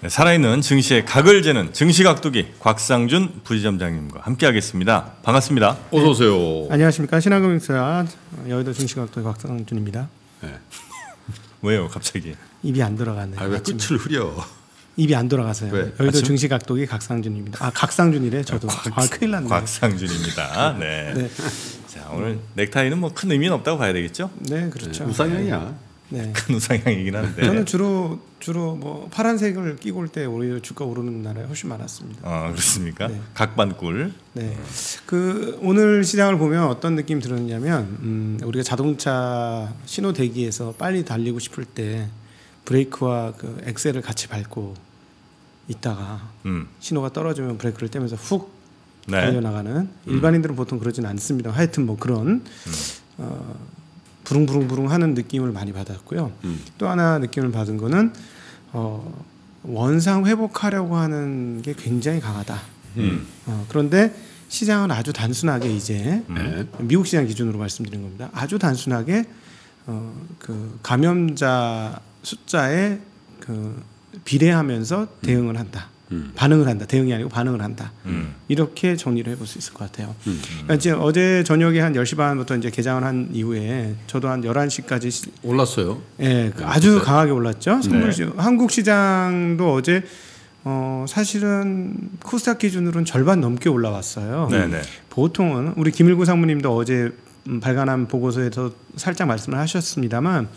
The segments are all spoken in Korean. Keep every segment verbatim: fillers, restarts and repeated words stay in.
네, 살아있는 증시의 각을 재는 증시각도기 곽상준 부지점장님과 함께하겠습니다. 반갑습니다. 어서 오세요. 네, 안녕하십니까. 신앙금융사 여의도 증시각도기 곽상준입니다. 네. 왜요, 갑자기? 입이 안 돌아가네요. 아, 왜 끝을 흐려? 입이 안 돌아가서요. 왜? 여의도 증시각도기 곽상준입니다. 아, 곽상준이래. 저도. 곽, 아, 큰일 났네. 곽상준입니다. 네. 네. 자, 오늘 넥타이는 뭐 큰 의미는 없다고 봐야 되겠죠? 네, 그렇죠. 네, 우상향이야. 네. 큰 우상향이긴 한데. 저는 주로 주로 뭐 파란색을 끼고 올 때 오히려 주가 오르는 나라에 훨씬 많았습니다. 아, 그렇습니까? 네. 각반꿀. 네. 그 오늘 시장을 보면 어떤 느낌이 들었냐면 음, 우리가 자동차 신호 대기에서 빨리 달리고 싶을 때 브레이크와 그 엑셀을 같이 밟고 있다가 음. 신호가 떨어지면 브레이크를 떼면서 훅 네. 달려나가는 일반인들은 음. 보통 그러진 않습니다. 하여튼 뭐 그런 음. 어, 부릉부릉부릉 하는 느낌을 많이 받았고요. 음. 또 하나 느낌을 받은 거는 어, 원상 회복하려고 하는 게 굉장히 강하다. 음. 어, 그런데 시장은 아주 단순하게 이제 음. 미국 시장 기준으로 말씀드린 겁니다. 아주 단순하게 어, 그 감염자 숫자에 그 비례하면서 음. 대응을 한다. 음. 반응을 한다. 대응이 아니고 반응을 한다. 음. 이렇게 정리를 해볼 수 있을 것 같아요. 음. 그러니까 이제 어제 저녁에 한 열 시 반부터 이제 개장을 한 이후에 저도 한 열한 시까지 올랐어요. 예, 네, 아주 진짜. 강하게 올랐죠. 선물 네. 한국 시장도 어제 어, 사실은 코스닥 기준으로는 절반 넘게 올라왔어요. 네, 네. 보통은 우리 김일구 상무님도 어제 발간한 보고서에서 살짝 말씀을 하셨습니다만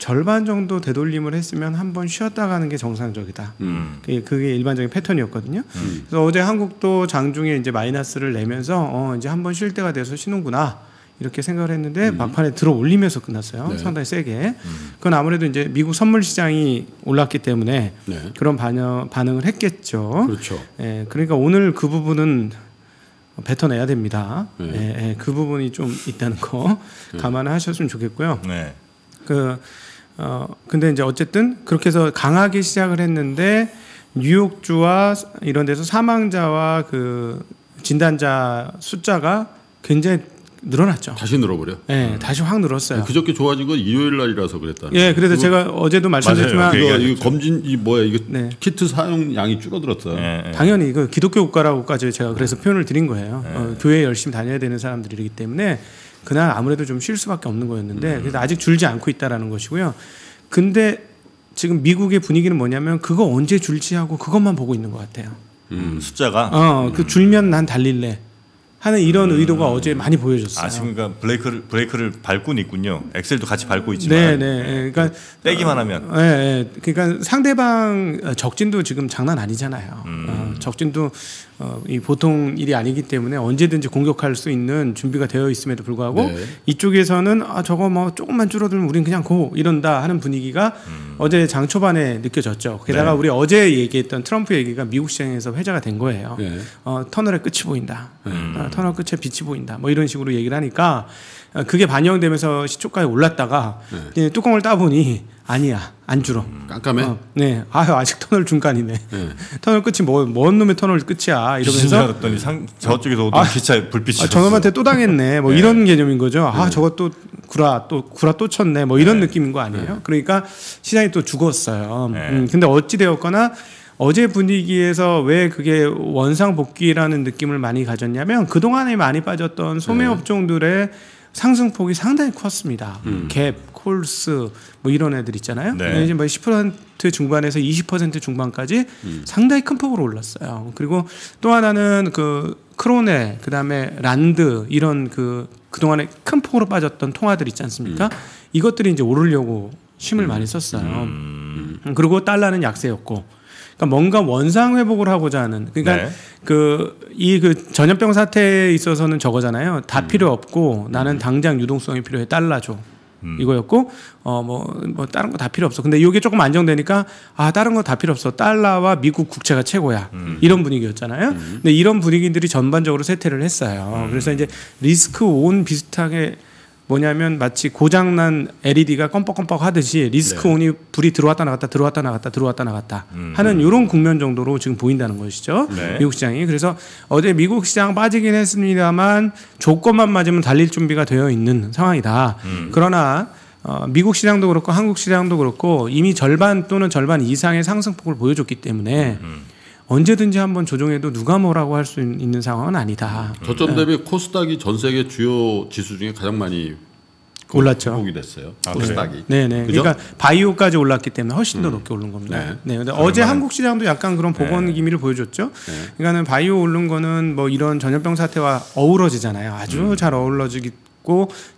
절반 정도 되돌림을 했으면 한번 쉬었다 가는 게 정상적이다. 음. 그게 일반적인 패턴이었거든요. 음. 그래서 어제 한국도 장중에 이제 마이너스를 내면서 어 이제 한번 쉴 때가 돼서 쉬는구나 이렇게 생각을 했는데 음. 막판에 들어 올리면서 끝났어요. 네. 상당히 세게. 음. 그건 아무래도 이제 미국 선물 시장이 올랐기 때문에 네. 그런 반영, 반응을 했겠죠. 그렇죠. 예, 그러니까 오늘 그 부분은 뱉어내야 됩니다. 네. 예, 예, 그 부분이 좀 있다는 거 네. 감안하셨으면 좋겠고요. 네. 그 어 근데 이제 어쨌든 그렇게 해서 강하게 시작을 했는데 뉴욕주와 이런 데서 사망자와 그 진단자 숫자가 굉장히 늘어났죠. 다시 늘어버려. 네, 음. 다시 확 늘었어요. 그저께 좋아진 건 일요일 날이라서 그랬다. 예, 그래서 제가 어제도 말씀드렸지만 이거, 이거 검진 이 뭐야 이거 네. 키트 사용량이 줄어들었다. 네, 네. 당연히 이거 기독교 국가라고까지 제가 그래서 표현을 드린 거예요. 네. 어, 교회에 열심히 다녀야 되는 사람들이기 때문에. 그날 아무래도 좀 쉴 수밖에 없는 거였는데 음. 그래서 아직 줄지 않고 있다라는 것이고요. 근데 지금 미국의 분위기는 뭐냐면 그거 언제 줄지 하고 그것만 보고 있는 것 같아요. 음, 숫자가 어, 음. 그 줄면 난 달릴래 하는 이런 음. 의도가 어제 많이 보여졌어요. 아, 지금 그러니까 브레이크를 브레이크를 밟고는 있군요. 엑셀도 같이 밟고 있지만. 네, 네. 네. 그러니까 빼기만 하면. 네, 네. 그러니까 상대방 적진도 지금 장난 아니잖아요. 음. 어, 적진도 어, 이 보통 일이 아니기 때문에 언제든지 공격할 수 있는 준비가 되어 있음에도 불구하고 네. 이쪽에서는 아 저거 뭐 조금만 줄어들면 우린 그냥 고 이런다 하는 분위기가 음. 어제 장 초반에 느껴졌죠. 게다가 네. 우리 어제 얘기했던 트럼프 얘기가 미국 시장에서 회자가 된 거예요. 네. 어, 터널의 끝이 보인다. 음. 어, 터널 끝에 빛이 보인다. 뭐 이런 식으로 얘기를 하니까 그게 반영되면서 시초가에 올랐다가 네. 뚜껑을 따보니 아니야 안 줄어. 음, 깜깜해. 어, 네. 아유 아직 터널 중간이네. 네. 터널 끝이 뭐 뭔 놈의 터널 끝이야 이러면서. 네. 상, 저쪽에서 오던 아, 기차에 불빛이. 아, 저놈한테 또 당했네. 뭐 네. 이런 개념인 거죠. 아 네. 저거 또 구라 또 구라 또 쳤네. 뭐 이런 네. 느낌인 거 아니에요? 네. 그러니까 시장이 또 죽었어요. 네. 음, 근데 어찌 되었거나. 어제 분위기에서 왜 그게 원상 복귀라는 느낌을 많이 가졌냐면 그동안에 많이 빠졌던 소매업종들의 네. 상승폭이 상당히 컸습니다. 음. 갭, 콜스 뭐 이런 애들 있잖아요. 네. 이제 뭐 십 퍼센트 중반에서 이십 퍼센트 중반까지 음. 상당히 큰 폭으로 올랐어요. 그리고 또 하나는 그 크로네, 그다음에 란드 이런 그 그동안에 큰 폭으로 빠졌던 통화들 있지 않습니까? 음. 이것들이 이제 오르려고 힘을 음. 많이 썼어요. 음. 그리고 달러는 약세였고 그러니까 뭔가 원상 회복을 하고자 하는 그러니까 네. 그 이 그 전염병 사태에 있어서는 저거잖아요. 다 음. 필요 없고 나는 당장 유동성이 필요해 달러 줘 음. 이거였고 어 뭐 뭐 다른 거 다 필요 없어. 근데 이게 조금 안정되니까 아 다른 거 다 필요 없어. 달러와 미국 국채가 최고야. 음. 이런 분위기였잖아요. 음. 근데 이런 분위기들이 전반적으로 쇠퇴를 했어요. 음. 그래서 이제 리스크 온 비슷하게. 뭐냐면 마치 고장난 엘이디가 껌뻑껌뻑 하듯이 리스크 네. 온이 불이 들어왔다 나갔다 들어왔다 나갔다 들어왔다 나갔다 음. 하는 이런 국면 정도로 지금 보인다는 것이죠. 네. 미국 시장이. 그래서 어제 미국 시장 빠지긴 했습니다만 조건만 맞으면 달릴 준비가 되어 있는 상황이다. 음. 그러나 어, 미국 시장도 그렇고 한국 시장도 그렇고 이미 절반 또는 절반 이상의 상승폭을 보여줬기 때문에 음. 언제든지 한번 조정해도 누가 뭐라고 할 수 있는 상황은 아니다. 저점 대비 네. 코스닥이 전 세계 주요 지수 중에 가장 많이 올랐죠. 폭이 됐어요. 아, 코스닥이. 네, 네. 그러니까 바이오까지 올랐기 때문에 훨씬 더 음. 높게 오른 겁니다. 네. 네. 근데 어제 말은... 한국 시장도 약간 그런 복원 네. 기미를 보여줬죠. 네. 그러니까는 바이오 오른 거는 뭐 이런 전염병 사태와 어우러지잖아요. 아주 음. 잘 어우러지기.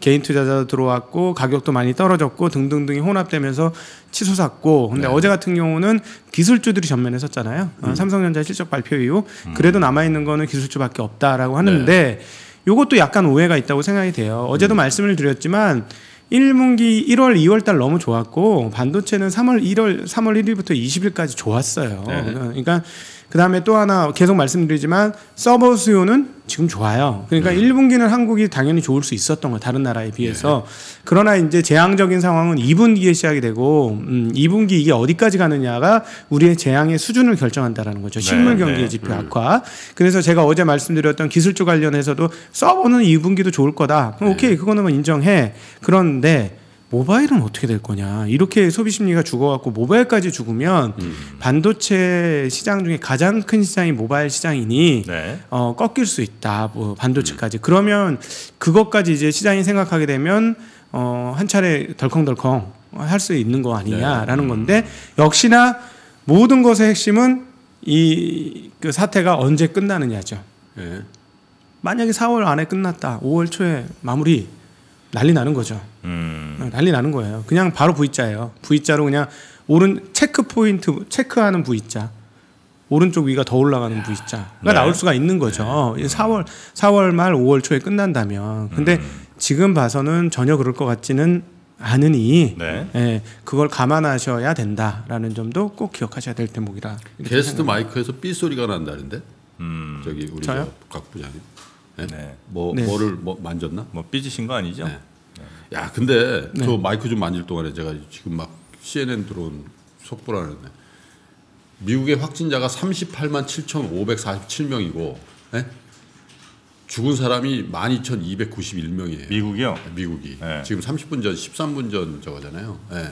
개인 투자자도 들어왔고 가격도 많이 떨어졌고 등등등이 혼합되면서 치솟았고 근데 네. 어제 같은 경우는 기술주들이 전면에 섰잖아요. 음. 삼성전자 실적 발표 이후 음. 그래도 남아있는 거는 기술주밖에 없다라고 하는데 요것도 네. 약간 오해가 있다고 생각이 돼요. 어제도 음. 말씀을 드렸지만 일 분기 일월, 이월 달 너무 좋았고 반도체는 삼월 일일부터 이십일까지 좋았어요. 네. 그러니까 그 다음에 또 하나 계속 말씀드리지만 서버 수요는 지금 좋아요. 그러니까 네. 일 분기는 한국이 당연히 좋을 수 있었던 거예요. 다른 나라에 비해서. 네. 그러나 이제 재앙적인 상황은 이 분기에 시작이 되고 음, 이 분기 이게 어디까지 가느냐가 우리의 재앙의 수준을 결정한다는 거죠. 실물 네. 경기의 지표 네. 악화. 그래서 제가 어제 말씀드렸던 기술주 관련해서도 서버는 이 분기도 좋을 거다. 그럼 네. 오케이 그거는 인정해. 그런데 모바일은 어떻게 될 거냐. 이렇게 소비 심리가 죽어갖고 모바일까지 죽으면 음. 반도체 시장 중에 가장 큰 시장이 모바일 시장이니 네. 어, 꺾일 수 있다. 뭐 반도체까지. 음. 그러면 그것까지 이제 시장이 생각하게 되면 어, 한 차례 덜컹덜컹 할 수 있는 거 아니냐라는 네. 건데 역시나 모든 것의 핵심은 이 그 사태가 언제 끝나느냐죠. 네. 만약에 사월 안에 끝났다. 오월 초에 마무리. 난리 나는 거죠. 음. 난리 나는 거예요. 그냥 바로 V자예요. V자로 그냥 오른 체크 포인트 체크하는 V자. 오른쪽 위가 더 올라가는 V자가 네. 나올 수가 있는 거죠. 네. 사월 말 오월 초에 끝난다면. 근데 음. 지금 봐서는 전혀 그럴 것 같지는 않으니 네. 예, 그걸 감안하셔야 된다라는 점도 꼭 기억하셔야 될 대목이라. 게스트 마이크에서 삐 소리가 난다는데. 음. 저기 우리 곽 부장님. 네. 네. 뭐 네. 뭐를 뭐 만졌나? 뭐 삐지신 거 아니죠? 네. 네. 야, 근데 네. 저 마이크 좀 만질 동안에 제가 지금 막 씨엔엔 들어온 속보라는데 미국의 확진자가 삼십팔만 칠천오백사십칠 명이고 네? 죽은 사람이 만 이천이백구십일 명이에요. 미국이요? 미국이. 네. 지금 삼십 분 전, 십삼 분 전 저거잖아요. 네.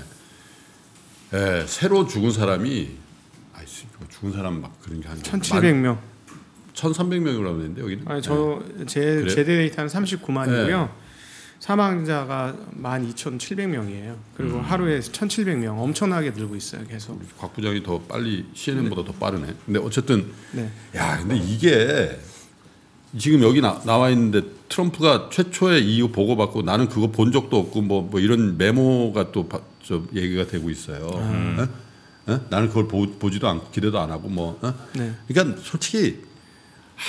네. 새로 죽은 사람이 아이 죽은 사람 막 그런 게 한 천칠백 명. 천삼백 명이라고 했는데 여기는 아니 저 제 제 데이터는 삼십구만이고요. 네. 사망자가 만 이천칠백 명이에요. 그리고 음. 하루에 천칠백 명 엄청나게 늘고 있어요. 계속. 곽 부장이 더 빨리 씨엔엔보다 네. 더 빠르네. 근데 어쨌든 네. 야, 근데 이게 지금 여기 나, 나와 있는데 트럼프가 최초의 이유 보고받고 나는 그거 본 적도 없고 뭐, 뭐 이런 메모가 또 저 얘기가 되고 있어요. 음. 어? 어? 나는 그걸 보, 보지도 않고 기대도 안 하고 뭐. 어? 네. 그러니까 솔직히.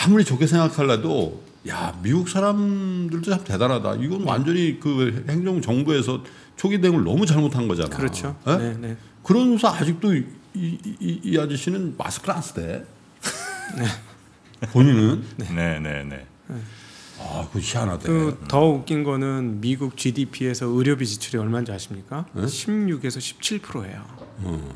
아무리 좋게 생각하려도 야 미국 사람들도 참 대단하다. 이건 완전히 그 행정 정부에서 초기 대응을 너무 잘못한 거잖아. 그렇죠. 네, 네. 네. 그러면서 아직도 이, 이, 이, 이 아저씨는 마스크를 안 쓰대. 네. 본인은. 네네네. 네, 네. 아, 그 희한하대. 그 더 웃긴 거는 미국 지디피에서 의료비 지출이 얼마인지 아십니까? 네? 십육에서 십칠 퍼센트예요. 음.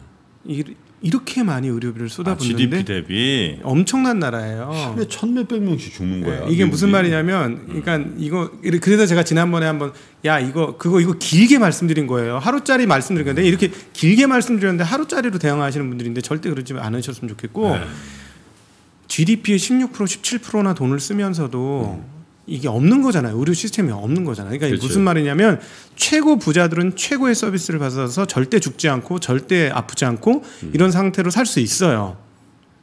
이 이렇게 많이 의료비를 쏟아붓는데 아, 지디피 대비 엄청난 나라예요. 하루에 천 몇백 명씩 죽는 거야. 네, 이게 미국이. 무슨 말이냐면, 그러니까 음. 이거 그래서 제가 지난번에 한번 야 이거 그거 이거 길게 말씀드린 거예요. 하루짜리 말씀드린 건데 이렇게 길게 말씀드렸는데 하루짜리로 대응하시는 분들인데 절대 그러지 않으셨으면 좋겠고 네. 지디피의 십육 퍼센트, 십칠 퍼센트나 돈을 쓰면서도. 음. 이게 없는 거잖아요. 의료 시스템이 없는 거잖아요. 그러니까 그렇죠. 무슨 말이냐면 최고 부자들은 최고의 서비스를 받아서 절대 죽지 않고 절대 아프지 않고 음. 이런 상태로 살 수 있어요.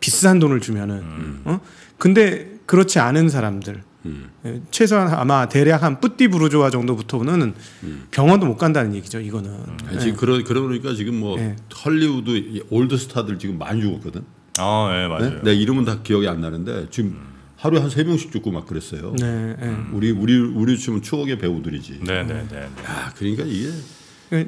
비싼 돈을 주면은. 음. 어? 근데 그렇지 않은 사람들 음. 최소한 아마 대략 한 뿌띠 부르조아 정도부터는 음. 병원도 못 간다는 얘기죠. 이거는. 음. 네. 지금 그러, 그러니까 지금 뭐 네. 헐리우드 올드 스타들 지금 많이 죽었거든. 아, 예, 네, 맞아요. 네? 내 이름은 다 기억이 안 나는데 지금. 음. 하루에 한 세 명씩 죽고 막 그랬어요. 네, 네. 우리 우리 우리 지금 추억의 배우들이지. 네, 네, 네. 야, 그러니까 이게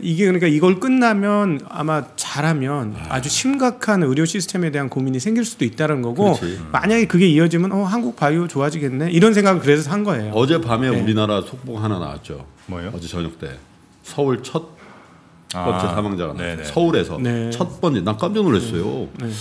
이게 그러니까 이걸 끝나면 아마 잘하면 아. 아주 심각한 의료 시스템에 대한 고민이 생길 수도 있다는 거고 그렇지. 만약에 그게 이어지면 어 한국 바이오 좋아지겠네 이런 생각을 그래서 한 거예요. 어제 밤에 네. 우리나라 속보가 하나 나왔죠. 뭐요? 어제 저녁 때 서울 첫 번째 아. 사망자가 나왔어요. 서울에서 네. 첫 번째. 난 깜짝 놀랐어요. 네. 네.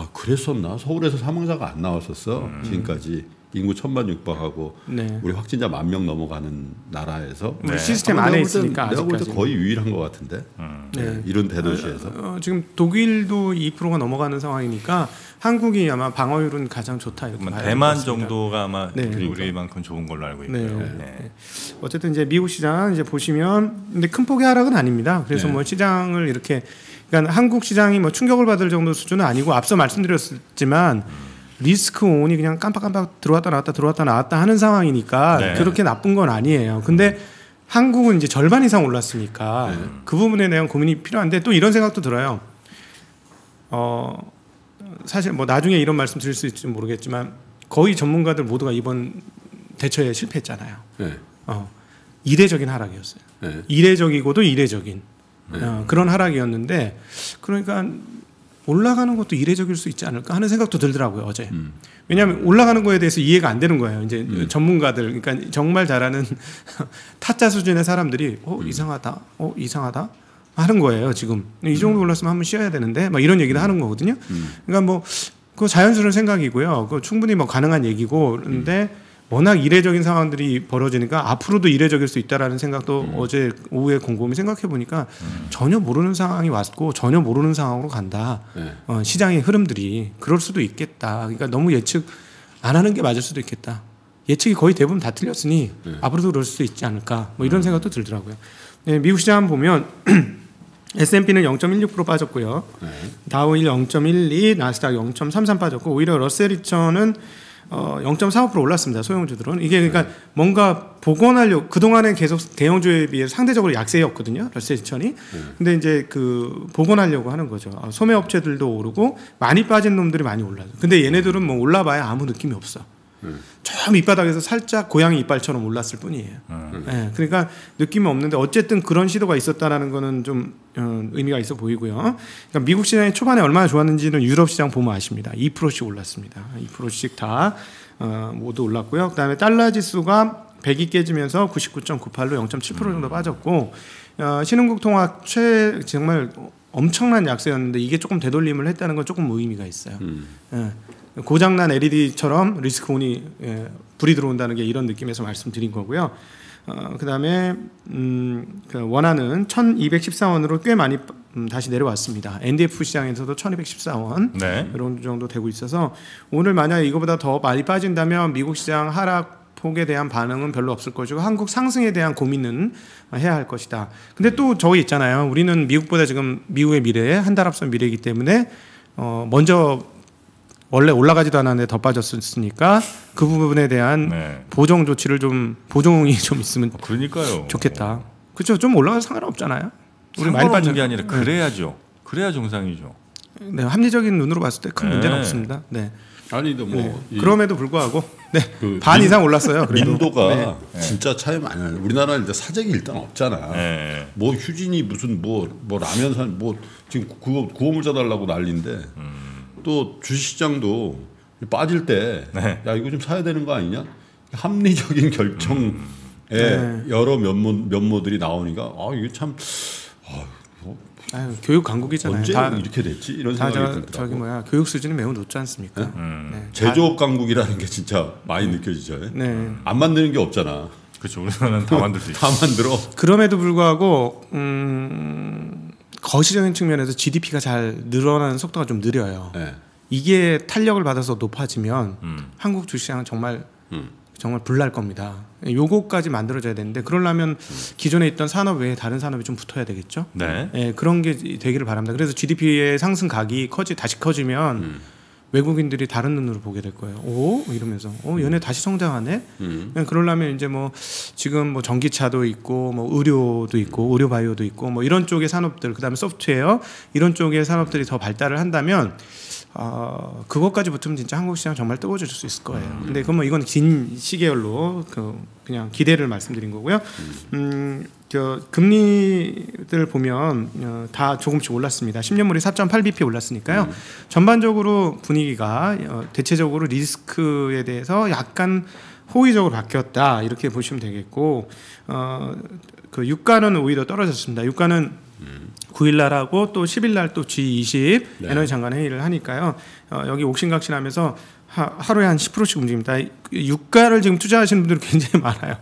아, 그랬었나? 서울에서 사망자가 안 나왔었어. 음. 지금까지 인구 천만 육박하고 네. 우리 확진자 만 명 넘어가는 나라에서 네. 우리 시스템 안에 땐, 있으니까 내가 볼 때 거의 유일한 것 같은데 음. 네. 네. 이런 대도시에서 어, 어, 지금 독일도 이 퍼센트가 넘어가는 상황이니까 한국이 아마 방어율은 가장 좋다 이렇게 봐야 대만 정도가 아마 네. 우리만큼 좋은 걸로 알고 있고요. 네. 네. 어쨌든 이제 미국 시장 이제 보시면 근데 큰 폭의 하락은 아닙니다. 그래서 네. 뭐 시장을 이렇게 그러니까 한국 시장이 뭐 충격을 받을 정도 수준은 아니고 앞서 말씀드렸지만. 리스크 온이 그냥 깜빡깜빡 들어왔다 나왔다 들어왔다 나왔다 하는 상황이니까 네. 그렇게 나쁜 건 아니에요. 근데 한국은 이제 절반 이상 올랐으니까 네. 그 부분에 대한 고민이 필요한데 또 이런 생각도 들어요. 어, 사실 뭐 나중에 이런 말씀 드릴 수 있을지 모르겠지만 거의 전문가들 모두가 이번 대처에 실패했잖아요. 네. 어, 이례적인 하락이었어요. 네. 이례적이고도 이례적인 네. 어, 그런 하락이었는데 그러니까 올라가는 것도 이례적일 수 있지 않을까 하는 생각도 들더라고요 어제. 음. 왜냐하면 올라가는 거에 대해서 이해가 안 되는 거예요. 이제 음. 전문가들, 그러니까 정말 잘하는 타짜 수준의 사람들이 어 음. 이상하다, 어 이상하다 하는 거예요 지금. 이 정도 올랐으면 한번 쉬어야 되는데, 막 이런 얘기를 하는 거거든요. 음. 그러니까 뭐 그 자연스러운 생각이고요. 그 충분히 뭐 가능한 얘기고 그런데. 음. 워낙 이례적인 상황들이 벌어지니까 앞으로도 이례적일 수 있다라는 생각도 음. 어제 오후에 곰곰이 생각해 보니까 음. 전혀 모르는 상황이 왔고 전혀 모르는 상황으로 간다. 네. 어, 시장의 흐름들이 그럴 수도 있겠다. 그러니까 너무 예측 안 하는 게 맞을 수도 있겠다. 예측이 거의 대부분 다 틀렸으니 네. 앞으로도 그럴 수도 있지 않을까. 뭐 이런 음. 생각도 들더라고요. 네, 미국 시장 보면 에스 앤 피는 영 점 일육 퍼센트 빠졌고요. 네. 다우일 영 점 일이, 나스닥 영 점 삼삼 빠졌고 오히려 러셀 이천은 어, 영 점 사오 퍼센트 올랐습니다. 소형주들은. 이게 그러니까 네. 뭔가 복원하려고 그동안에 계속 대형주에 비해 상대적으로 약세였거든요. 러셀 이천이. 네. 근데 이제 그 복원하려고 하는 거죠. 아, 소매업체들도 오르고 많이 빠진 놈들이 많이 올라요. 근데 얘네들은 뭐 올라봐야 아무 느낌이 없어. 네. 저 밑바닥에서 살짝 고양이 이빨처럼 올랐을 뿐이에요. 네. 네. 그러니까 느낌이 없는데 어쨌든 그런 시도가 있었다라는 거는 좀 어, 의미가 있어 보이고요. 그러니까 미국 시장이 초반에 얼마나 좋았는지는 유럽 시장 보면 아십니다. 이 퍼센트씩 올랐습니다. 이 퍼센트씩 다 어, 모두 올랐고요. 그다음에 달러 지수가 백이 깨지면서 구십구 점 구팔로 영 점 칠 퍼센트 정도 빠졌고 어, 신흥국 통화 최 정말 엄청난 약세였는데 이게 조금 되돌림을 했다는 건 조금 의미가 있어요. 음. 네. 고장난 엘 이 디처럼 리스크 온이 예, 불이 들어온다는 게 이런 느낌에서 말씀드린 거고요. 어, 그다음에 음, 그 원화는 천이백십사 원으로 꽤 많이 음, 다시 내려왔습니다. 엔 디 에프 시장에서도 천이백십사 원 네. 이런 정도 되고 있어서 오늘 만약 이거보다 더 많이 빠진다면 미국 시장 하락폭에 대한 반응은 별로 없을 것이고 한국 상승에 대한 고민은 해야 할 것이다. 근데 또 저기 있잖아요. 우리는 미국보다 지금 미국의 미래에 한 달 앞선 미래이기 때문에 어, 먼저 원래 올라가지도 않았는데 더 빠졌으니까 그 부분에 대한 네. 보정 조치를 좀 보정이 좀 있으면 그러니까요. 좋겠다. 그렇죠. 좀 올라가서 상관없잖아요. 우리 많이 빠진 게 아니라 그래야죠. 네. 그래야 정상이죠. 네, 합리적인 눈으로 봤을 때 큰 네. 문제는 없습니다. 네. 아니도 뭐 네. 그럼에도 불구하고 네. 그 반 이상 올랐어요. 그래도. 인도가 네. 진짜 차이 많이 나요. 우리나라는 이제 사재기 일단 없잖아. 네. 뭐 휴진이 무슨 뭐 뭐 라면 산 뭐 지금 구호 구호물자 달라고 난리인데. 음. 또 주시장도 빠질 때 야 이거 좀 사야 되는 거 아니냐 합리적인 결정에 음. 네. 여러 면모 면모들이 나오니까 아 이게 참 아유, 뭐, 아유, 교육 강국이잖아요. 언제 다, 이렇게 됐지 이런 생각이 저, 들더라고. 저기 뭐야 교육 수준이 매우 높지 않습니까? 네? 음. 네. 제조업 강국이라는 게 진짜 많이 음. 느껴지죠. 네. 안 만드는 게 없잖아. 그렇죠. 우리나라는 다 만들 수 있어. 다 만들어. 그럼에도 불구하고. 음... 거시적인 측면에서 지디피가 잘 늘어나는 속도가 좀 느려요. 네. 이게 탄력을 받아서 높아지면 음. 한국 주시장은 정말 음. 정말 불날 겁니다. 요거까지 만들어져야 되는데 그러려면 음. 기존에 있던 산업 외에 다른 산업이 좀 붙어야 되겠죠. 네. 네, 그런 게 되기를 바랍니다. 그래서 지디피의 상승각이 커지 다시 커지면 음. 외국인들이 다른 눈으로 보게 될 거예요. 오 이러면서 오 얘네 다시 성장하네. 음. 그러려면 이제 뭐 지금 뭐 전기차도 있고 뭐 의료도 있고 의료 바이오도 있고 뭐 이런 쪽의 산업들 그다음에 소프트웨어 이런 쪽의 산업들이 더 발달을 한다면 어, 그것까지 붙으면 진짜 한국 시장 정말 뜨거워질 수 있을 거예요. 음. 근데 그럼 뭐 이건 긴 시계열로 그 그냥 기대를 말씀드린 거고요. 음. 저 금리들 보면 어, 다 조금씩 올랐습니다. 십 년물이 사 점 팔 비피 올랐으니까요. 음. 전반적으로 분위기가 어, 대체적으로 리스크에 대해서 약간 호의적으로 바뀌었다 이렇게 보시면 되겠고 어, 그 유가는 오히려 떨어졌습니다. 유가는 음. 구일날하고 또 십일날 또 지 이십 네. 에너지 장관 회의를 하니까요. 어, 여기 옥신각신하면서 하, 하루에 한 십 퍼센트씩 움직입니다. 유가를 지금 투자하시는 분들이 굉장히 많아요.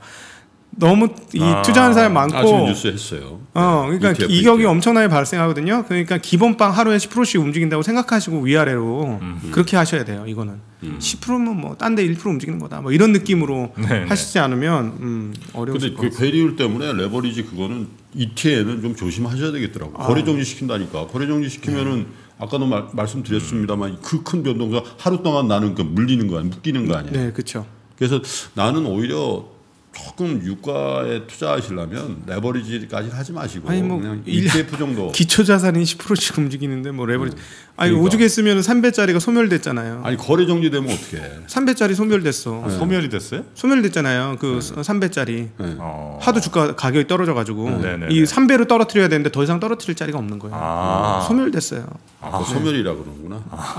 너무 이 아, 투자하는 사람이 많고. 아, 지금 뉴스 했어요. 어, 그러니까 이 티 에프, 이격이 이 티 에프. 엄청나게 발생하거든요. 그러니까 기본빵 하루에 십 퍼센트씩 움직인다고 생각하시고 위아래로 음흠. 그렇게 하셔야 돼요. 이거는 음. 십 퍼센트면 뭐 딴 데 일 퍼센트 움직이는 거다. 뭐 이런 느낌으로 네네. 하시지 않으면 음, 어려우실 것 같아요. 근데 그 괴리율 때문에 레버리지 그거는 이티에는 좀 조심하셔야 되겠더라고요. 아. 거래 정지 시킨다니까. 거래 정지 시키면은 음. 아까도 말, 말씀드렸습니다만 그 큰 변동사 하루 동안 나는 그 물리는 거 아니에요. 묶이는 거 아니에요. 네, 그렇죠. 그래서 나는 오히려 조금 유가에 투자하시려면 레버리지까지 하지 마시고 아니 뭐 그냥 이 티 에프 정도 기초 자산이 십 퍼센트씩 움직이는데 뭐 레버리지 네. 아니 그러니까. 오죽 했으면 삼 배짜리가 소멸됐잖아요. 아니 거래 정지되면 어떡해. 삼 배짜리 소멸됐어. 아, 소멸이 됐어요? 소멸됐잖아요. 그 네. 삼 배짜리 네. 하도 주가 가격이 떨어져 가지고 네. 이 삼 배로 떨어뜨려야 되는데 더 이상 떨어뜨릴 자리가 없는 거예요. 아. 소멸됐어요. 아, 네. 소멸이라 그러는구나. 아.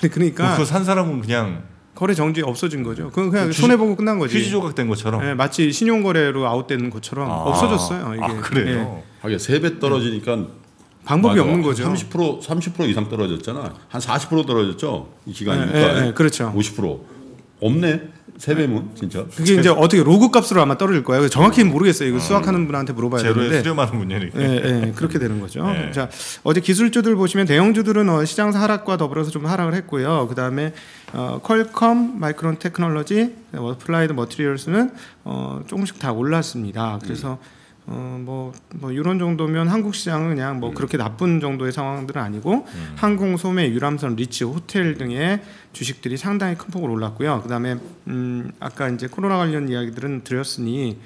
아니 그러니까 그거 산 사람은 그냥 거래 정지 없어진 거죠. 그건 그냥 주시, 손해보고 끝난 거지. 휴지 조각된 것처럼. 네, 마치 신용거래로 아웃된 것처럼 아, 없어졌어요. 이게. 아, 그래요? 네. 아, 세 배 떨어지니까. 네. 방법이 맞아. 없는 거죠. 삼십 퍼센트, 삼십 퍼센트 이상 떨어졌잖아. 한 사십 퍼센트 떨어졌죠. 이 기간이니까. 네, 네, 네, 그렇죠. 오십 퍼센트. 없네. 세 배면 진짜. 그게 이제 어떻게 로그 값으로 아마 떨어질 거예요. 정확히는 모르겠어요. 이거 수학하는 분한테 물어봐야 되는데. 제로에 수렴하는 분야니까. 네, 네, 그렇게 되는 거죠. 네. 자, 어제 기술주들 보시면 대형주들은 시장 하락과 더불어서 좀 하락을 했고요. 그다음에 어, 퀄컴, 마이크론 테크놀로지, 어플라이드 머티리얼스는 어, 조금씩 다 올랐습니다. 그래서 음. 어, 뭐, 뭐 이런 정도면 한국 시장은 그냥 뭐 음. 그렇게 나쁜 정도의 상황들은 아니고 음. 항공, 소매, 유람선, 리츠, 호텔 등의 주식들이 상당히 큰 폭으로 올랐고요. 그다음에 음, 아까 이제 코로나 관련 이야기들은 드렸으니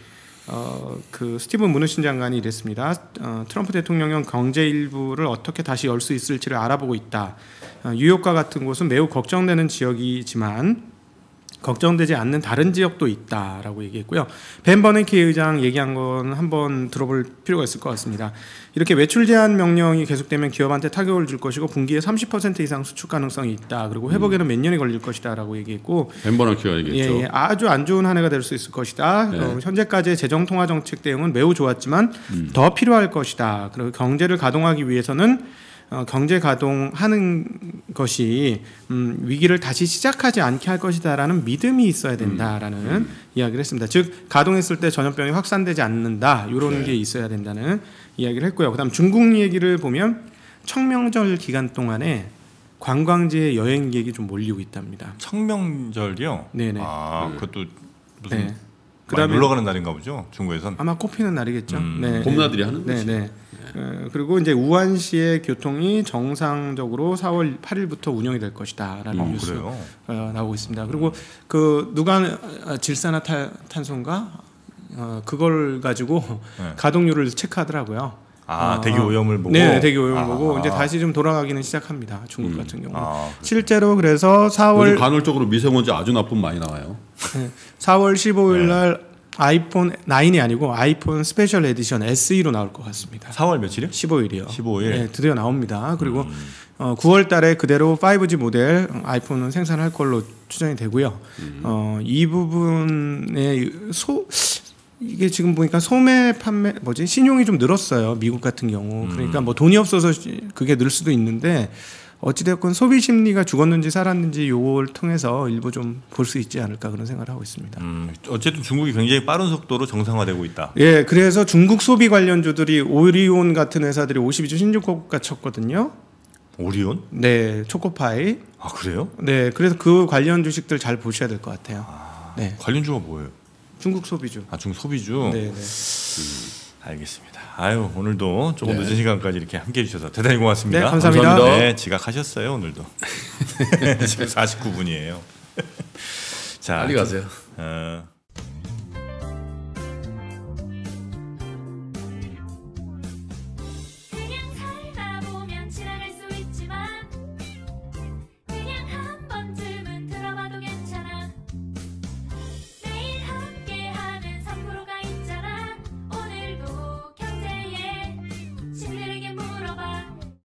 어, 그 스티븐 무누신 장관이 이랬습니다. 어, 트럼프 대통령은 경제 일부를 어떻게 다시 열 수 있을지를 알아보고 있다. 어, 뉴욕과 같은 곳은 매우 걱정되는 지역이지만 걱정되지 않는 다른 지역도 있다라고 얘기했고요. 벤 버냉키 의장 얘기한 건 한번 들어볼 필요가 있을 것 같습니다. 이렇게 외출 제한 명령이 계속되면 기업한테 타격을 줄 것이고 분기에 삼십 퍼센트 이상 수축 가능성이 있다. 그리고 회복에는 음. 몇 년이 걸릴 것이다라고 얘기했고 벤 버냉키가 얘기했죠. 예, 예, 아주 안 좋은 한 해가 될 수 있을 것이다. 네. 어, 현재까지의 재정 통화 정책 대응은 매우 좋았지만 음. 더 필요할 것이다. 그리고 경제를 가동하기 위해서는 어, 경제 가동하는 것이 음, 위기를 다시 시작하지 않게 할 것이다라는 믿음이 있어야 된다라는 음, 음. 이야기를 했습니다. 즉 가동했을 때 전염병이 확산되지 않는다 이런 네. 게 있어야 된다는 이야기를 했고요. 그다음 중국 얘기를 보면 청명절 기간 동안에 관광지에 여행객이 좀 몰리고 있답니다. 청명절이요? 네네. 아 그것도 무슨 네. 그다음에 놀러 가는 날인가 보죠. 중국에선 아마 꽃피는 날이겠죠. 음. 네. 봄나들이 하는 거지. 네네. 그리고 이제 우한시의 교통이 정상적으로 사월 팔일부터 운영이 될 것이다라는 음, 뉴스 어, 나오고 있습니다. 그리고 그 누가 질산화 탄소인가 어, 그걸 가지고 네. 가동률을 체크하더라고요. 아 어, 대기 오염을 보고. 네, 대기 오염을 아, 보고 이제 다시 좀 돌아가기는 시작합니다. 중국 음. 같은 경우. 아, 실제로 그래서 사월 간헐적으로 미세먼지 아주 나쁨 많이 나와요. 네, 사월 십오일날. 네. 아이폰 구이 아니고 아이폰 스페셜 에디션 에스이로 나올 것 같습니다. 사월 며칠이요? 십오일이요. 십오일. 네, 드디어 나옵니다. 그리고 음. 어, 구월달에 그대로 파이브 지 모델 아이폰은 생산할 걸로 추정이 되고요. 음. 어, 이 부분에 소 이게 지금 보니까 소매 판매 뭐지 신용이 좀 늘었어요. 미국 같은 경우. 그러니까 뭐 돈이 없어서 그게 늘 수도 있는데. 어찌되었건 소비 심리가 죽었는지 살았는지 요걸 통해서 일부 좀 볼 수 있지 않을까 그런 생각을 하고 있습니다. 음, 어쨌든 중국이 굉장히 빠른 속도로 정상화되고 있다. 예, 그래서 중국 소비 관련주들이 오리온 같은 회사들이 오십이조 십육억가 쳤거든요. 오리온? 네, 초코파이. 아 그래요? 네, 그래서 그 관련 주식들 잘 보셔야 될 것 같아요. 아, 네. 관련주가 뭐예요? 중국 소비주. 아, 중국 소비주. 네, 네. 음, 알겠습니다. 아유 오늘도 조금 네. 늦은 시간까지 이렇게 함께해 주셔서 대단히 고맙습니다. 네, 감사합니다. 감사합니다. 네, 지각하셨어요 오늘도. 지금 사십구분이에요. 자, 빨리 가세요. 어.